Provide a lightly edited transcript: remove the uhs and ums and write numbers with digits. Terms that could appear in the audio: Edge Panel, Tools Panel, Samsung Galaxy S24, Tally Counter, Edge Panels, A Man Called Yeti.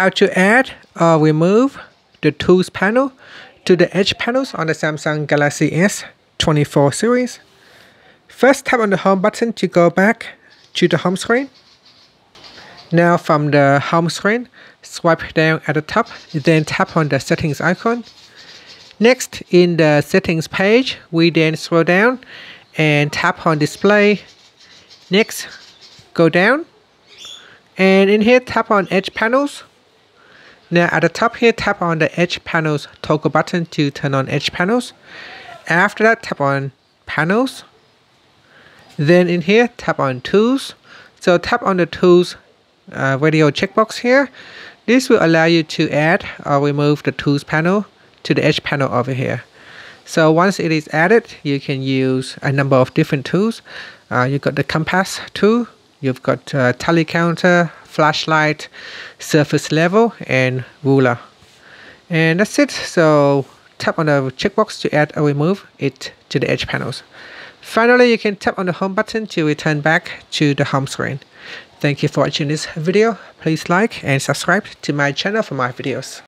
how to add or remove the Tools panel to the Edge panels on the Samsung Galaxy S24 series. First, tap on the Home button to go back to the home screen. Now from the home screen, swipe down at the top, then tap on the settings icon. Next, in the settings page, we then scroll down and tap on display. Next, go down, and in here tap on Edge Panels. Now at the top here, tap on the Edge Panels toggle button to turn on Edge Panels. After that, tap on Panels. Then in here, tap on Tools. So tap on the Tools radio checkbox here. This will allow you to add or remove the Tools panel to the Edge panel over here. So once it is added, you can use a number of different tools. You've got the compass tool, you've got tally counter, flashlight, surface level, and ruler. And that's it. So tap on the checkbox to add or remove it to the Edge panels. Finally, you can tap on the home button to return back to the home screen. Thank you for watching this video. Please like and subscribe to my channel for my videos.